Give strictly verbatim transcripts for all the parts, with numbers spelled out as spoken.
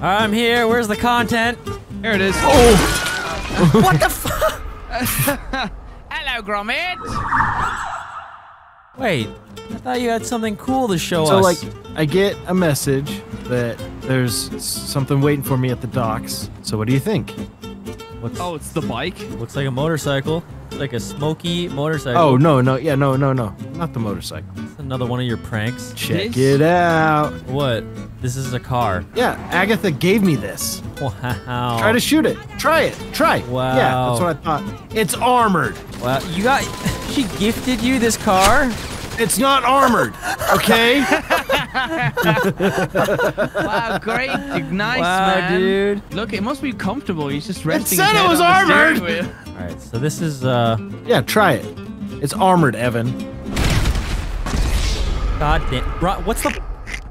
I'm here. Where's the content? Here it is. Oh! What the fuck? Hello, Gromit. Wait, I thought you had something cool to show so, us. So, like, I get a message that there's something waiting for me at the docks. So, what do you think? What's, oh, it's the bike. Looks like a motorcycle. Like a smoky motorcycle. Oh, no, no, yeah, no, no, no. Not the motorcycle. That's another one of your pranks. Check this? It out. What? This is a car. Yeah, Agatha gave me this. Wow. Try to shoot it. Try it. Try. Wow. Yeah, that's what I thought. It's armored. Wow. You got... She gifted you this car? It's not armored, okay? Wow, great. Nice, wow, man. Dude. Look, it must be comfortable. He's just resting. It said it was armored. All right, so this is, uh... yeah, try it. It's armored, Evan. God damn. Bro, what's the...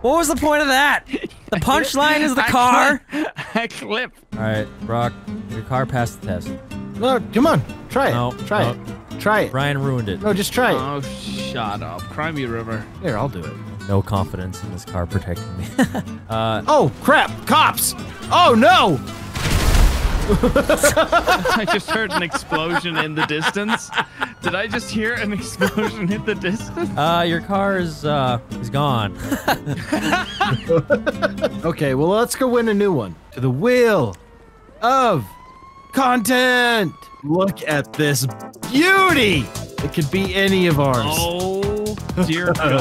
What was the point of that? The punchline is the I car. Clip. I clip. All right, Brock, your car passed the test. No, come on. Try it. No, try no. it. Try it. Brian ruined it. No, just try it. Oh, shut up. Cry me a river. Here, I'll do it. No confidence in this car protecting me. uh, oh, crap. Cops. Oh, no. I just heard an explosion in the distance. Did I just hear an explosion in the distance? Uh, your car is, uh, is gone. Okay, well, let's go win a new one. To the wheel of content. Look at this beauty. It could be any of ours. Oh, dear God.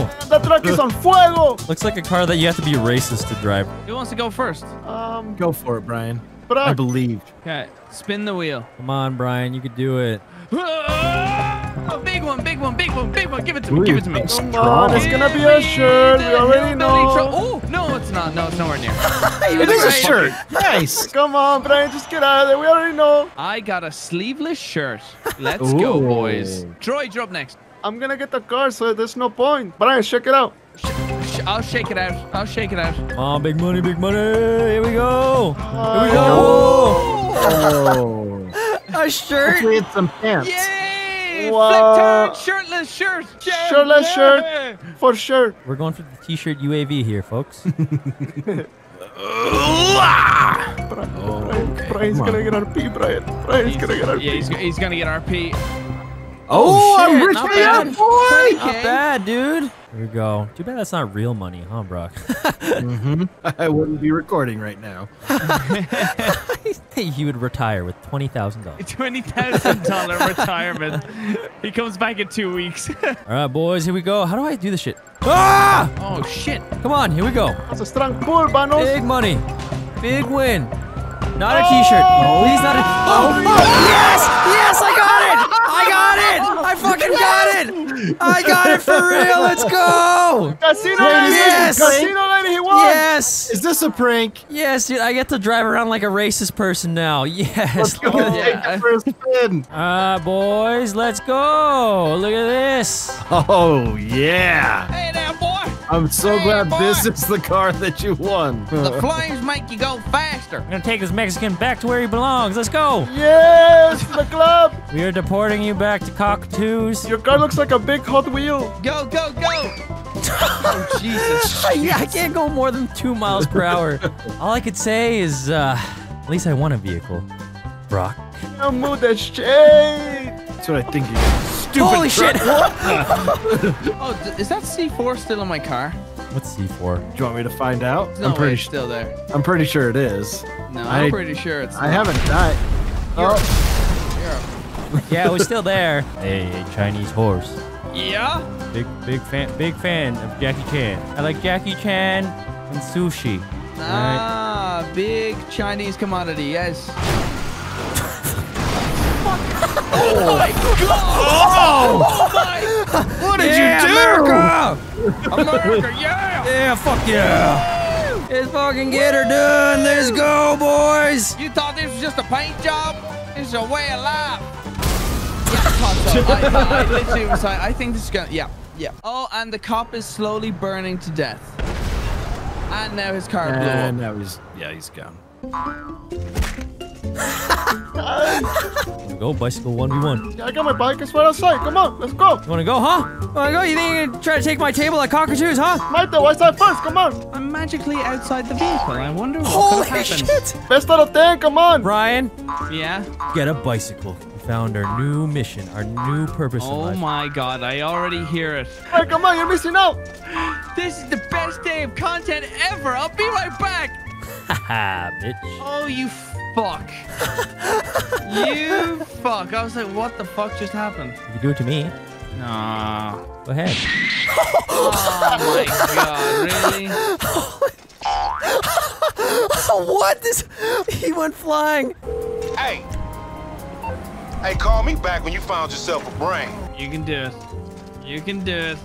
Whoa. The truck is on fuego. Looks like a car that you have to be racist to drive. Who wants to go first? Um, Go for it, Brian. I believed. Okay, spin the wheel. Come on, Brian, you could do it. Oh, big one, big one, big one, big one. Give it to me, Ooh, give it to me. It's gonna be a shirt. We already know. Oh, no, it's not. No, it's nowhere near. It is a shirt. Nice. Come on, Brian, just get out of there. We already know. I got a sleeveless shirt. Let's Ooh. go, boys. Droidd, you're up next. I'm gonna get the car, so there's no point. Brian, check it out. I'll shake it out. I'll shake it out. Come on, big money, big money. Here we go. Here we go. Oh. A shirt. Actually, it's some pants. Yay! Flip turn, shirtless shirt. Shirtless, shirtless shirt. For sure. We're going for the t-shirt U A V here, folks. Oh, Brian's going to get R P, Brian. Brian's going to get R P. Yeah, he's, he's going to get R P. Oh, oh shit, I'm rich not bad. Up, boy. Not bad, dude. Here we go. Too bad that's not real money, huh, Brock? Mm-hmm. I wouldn't be recording right now. He would retire with twenty thousand dollars. twenty thousand dollars retirement. He comes back in two weeks. All right, boys, here we go. How do I do this shit? Ah! Oh, shit. Come on, here we go. That's a strong pull, Banos. Big money. Big win. Not a t-shirt. Oh! Please not a... Oh, oh, yes! Yes, I got it! I got it! I fucking got it! I got it for real! Let's go! Casino lady! Yes! Casino lady, he won! Yes! Is this a prank? Yes, dude. I get to drive around like a racist person now. Yes! Let's go oh, take yeah. the first spin! Ah, uh, boys, let's go! Look at this! Oh, yeah! Hey there, boy! I'm so hey, glad boy. this is the car that you won. The flames make you go faster. I'm gonna take this Mexican back to where he belongs. Let's go! Yes! To the club! We are deporting you back to Cockatoos. Your car looks like a big Hot Wheel. Go, go, go! Oh, Jesus. Jesus. I can't go more than two miles per hour. All I could say is, uh, at least I want a vehicle. Brock. Don't move that shit! That's what I think you did. Stupid Holy truck. shit! Oh, is that C four still in my car? What's C four? Do you want me to find out? There's no I'm pretty it's still there. I'm pretty sure it is. No, I, I'm pretty sure it's not. I haven't died. Oh. Yeah, it was still there. Hey, Chinese horse. Yeah? Big big fan big fan of Jackie Chan. I like Jackie Chan and sushi. Ah, right. Big Chinese commodity, yes. Oh my god! Oh, oh my. What did yeah, you do? America! America, yeah! Yeah, fuck yeah! Let's fucking get her done! Let's go, boys! You thought this was just a paint job? This is a way of life! I, I, I literally was like, I think this is gonna, yeah, yeah. Oh, and the cop is slowly burning to death. And now his car blew up. And now he's, yeah, he's gone. Let's go, bicycle one v one. Yeah, I got my bike. It's right outside. Come on, let's go. You want to go, huh? You want to go? You think you're going to try to take my table like cockatoos, huh? Might though, why side first? Come on. I'm magically outside the vehicle. I wonder what could have happened. Holy shit. Best little thing, come on. Brian. Yeah? Get a bicycle. Found our new mission, our new purpose. Oh in life. My god, I already hear it. Hey, come on, you're missing out. This is the best day of content ever. I'll be right back. Haha, bitch. Oh, you fuck. You fuck. I was like, what the fuck just happened? You do it to me. Nah. Go ahead. Oh my god, really? What? This? He went flying. Hey. Hey, call me back when you found yourself a brain. You can do it. You can do it.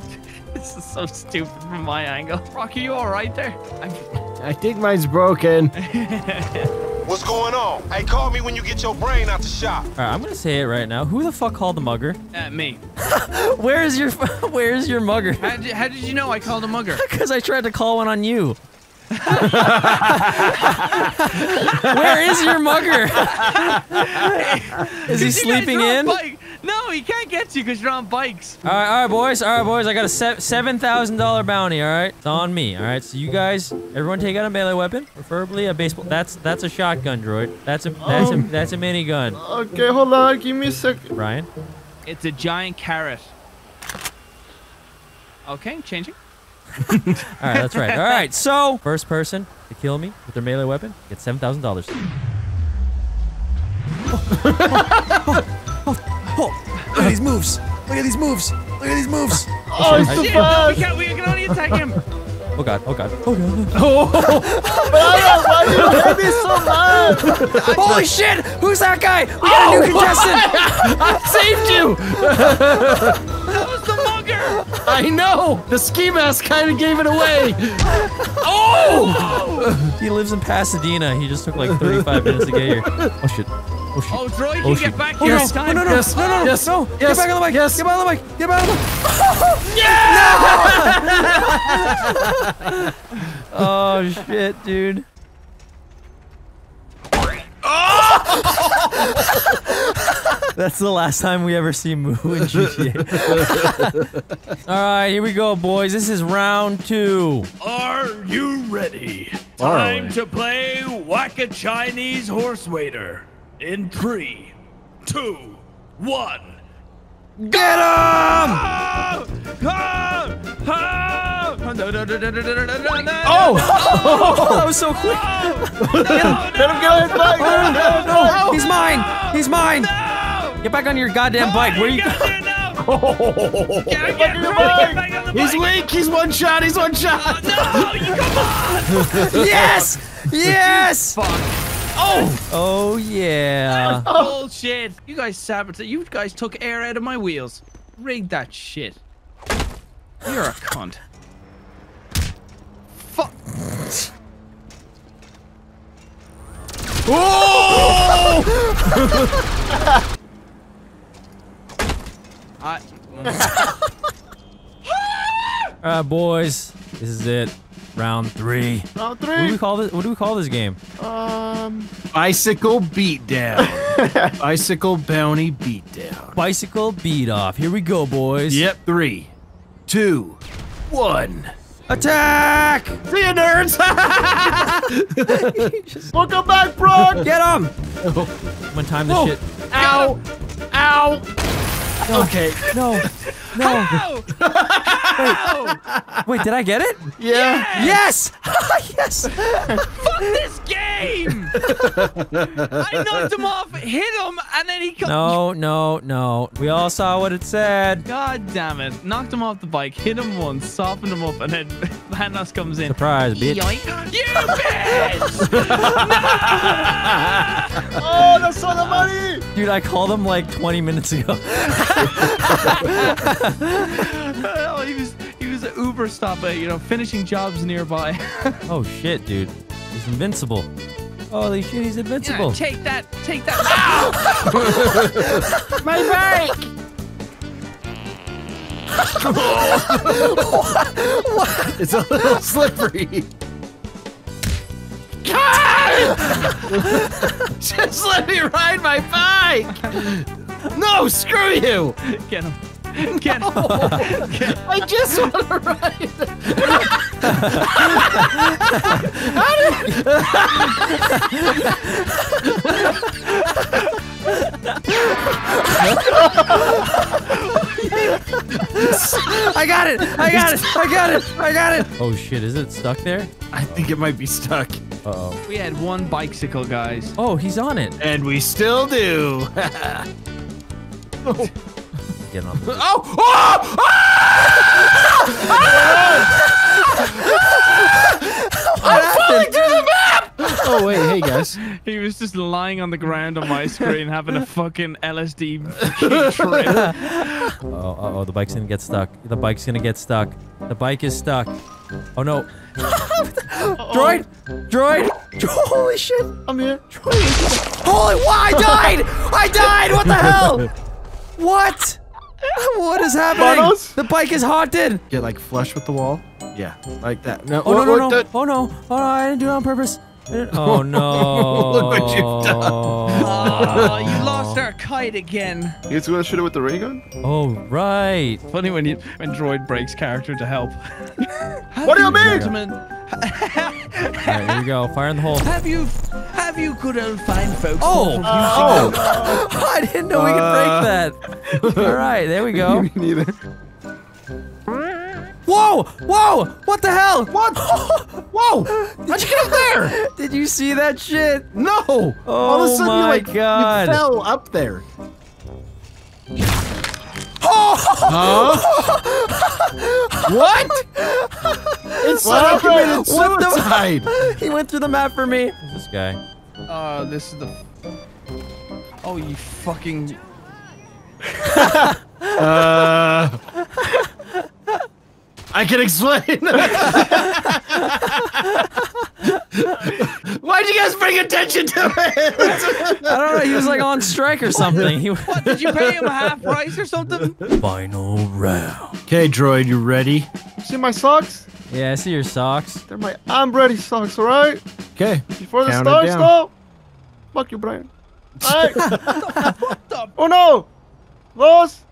This is so stupid from my angle. Rocky, you all right there? I'm... I think mine's broken. What's going on? Hey, call me when you get your brain out the shop. All right, I'm gonna say it right now. Who the fuck called the mugger? Uh, me. Where's your Where's your mugger? How did, how did you know I called a mugger? Because I tried to call one on you. Where is your mugger? Is he sleeping in? No, he can't get you because you're on bikes. All right, all right, boys. All right, boys. I got a seven thousand dollar bounty, all right? It's on me, all right? So you guys, everyone take out a melee weapon, preferably a baseball. That's that's a shotgun, droid. That's a, that's, um, a, that's a minigun. Okay, hold on. Give me a second. Ryan? It's a giant carrot. Okay, changing. All right, that's right. All right, so first person to kill me with their melee weapon gets seven thousand dollars. Oh, oh, oh, oh. Look at these moves! Look at these moves! Look at these moves! Oh, he's too fast! No, we, we can only attack him. Oh god! Oh god! Oh god! Oh! Why you hit me so much? Holy shit! Who's that guy? We got oh, a new contestant! I saved you! I know! The ski mask kind of gave it away! Oh! He lives in Pasadena. He just took like thirty-five minutes to get here. Oh shit. Oh shit. Oh, Droid, oh, you shit. Get back here. Oh, yes. No, no, no. Yes. No, no, no. Yes. No. Yes. Get back on the bike. Yes. Get back on the bike. Get back on the bike. Yeah! No! Oh shit, dude. Oh! That's the last time we ever see Moo in G T A. Alright, here we go, boys. This is round two. Are you ready? All time right. to play Whack a Chinese Horse Wader. In three, two, one. Get him! Oh! Oh! That was so quick! No, no, Let him get his bike! No, no, no, no. He's mine! He's mine! No. Get back on your goddamn bike! Where are you? Oh. Get back on your bike! He's weak! He's one shot! He's one shot! Oh, no! You come on! Yes! Yes! Fuck! Oh! Oh, yeah. Oh, bullshit. You guys sabotaged. You guys took air out of my wheels. Rigged that shit. You're a cunt. Fuck. Oh! I... All right, boys. This is it. Round three. Round three. What do we call this? What do we call this game? Um. Bicycle beatdown. Bicycle bounty beatdown. Bicycle beat off. Here we go, boys. Yep. Three, two, one. Attack! See ya, nerds! Just... Welcome back, bro. Get him! Oh. One time this oh. shit. Ow! Ow! No. Okay. No. No. How? How? Wait. Wait, did I get it? Yeah. Yes. Yes. yes. Fuck this game. I knocked him off, hit him, and then he. No, no, no. We all saw what it said. God damn it! Knocked him off the bike, hit him once, softened him up, and then Thanos comes in. Surprise, bitch! Yoink. You bitch! No! Oh, that's all the money. Dude, I called him like twenty minutes ago. Oh, he was he was an Uber stopper, you know, finishing jobs nearby. Oh shit, dude, he's invincible. Holy shit, he's invincible. Yeah, take that, take that. Ow! My bike. What? What? It's a little slippery. Just let me ride my bike! No, screw you! Get him. Get no. him. Get him. I just want to ride. I got it! I got it! I got it! I got it! Oh shit, is it stuck there? I think it might be stuck. Uh-oh. We had one bicycle, guys. Oh, he's on it. And we still do. Oh. Get on. Oh! Oh! Oh! I'm falling through the map! Oh, wait, hey guys. He was just lying on the ground on my screen having a fucking L S D trip. Oh, uh oh, the bike's gonna get stuck. The bike's gonna get stuck. The bike is stuck. Oh no. Droid! Droid! Holy shit! I'm here. Droid. Holy, why I died! I died! What the hell? What? What is happening? Bottles? The bike is haunted! Get like flush with the wall? Yeah, like that. No, oh, or, no, no, no. Oh no. Oh no, I didn't do it on purpose. Oh no. Look what you've done. Oh, you lost our kite again. You guys want to shoot it with the ray gun? Oh, right. Funny when you when Droid breaks character to help. What do you mean? Gentlemen? Alright, here we go. Fire in the hole. Have you have you good old fine folks? Oh! Oh. Oh. I didn't know we uh. could break that. Alright, there we go. Me neither. Whoa! Whoa! What the hell? What? Whoa! How'd you get up there? Did you see that shit? No! Oh, all of a sudden, my you, like, God. You fell up there. Oh! Huh? What? It's what? Committed suicide. What the? He went through the map for me. Who's this guy? Uh, this is the. Oh, you fucking. uh. I can explain. Why'd you guys bring attention to it? I don't know. He was like on strike or something. He what? Did you pay him half price or something? Final round. Okay, Droid, you ready? See my socks? Yeah, I see your socks. They're my I'm ready socks, all right? Okay. Before the start, stop. Fuck you, Brian. All right. What the? Uno, dos,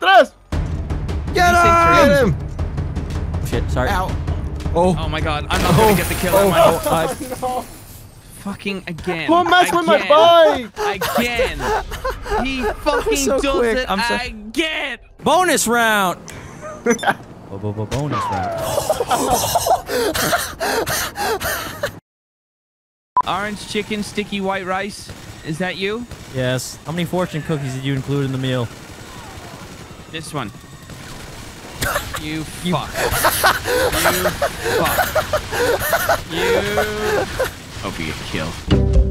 tres. Get him! Get him! Shit, sorry. Ow. Oh. Oh my god, I'm not oh. gonna get the kill on oh. my whole life. Oh, no. Fucking again. Don't mess again. with my bike! Again. He fucking so does quick. it I'm so... again. Bonus round. Bonus round. Orange chicken, sticky white rice. Is that you? Yes. How many fortune cookies did you include in the meal? This one. You fuck. You fuck. You... Hope you get killed.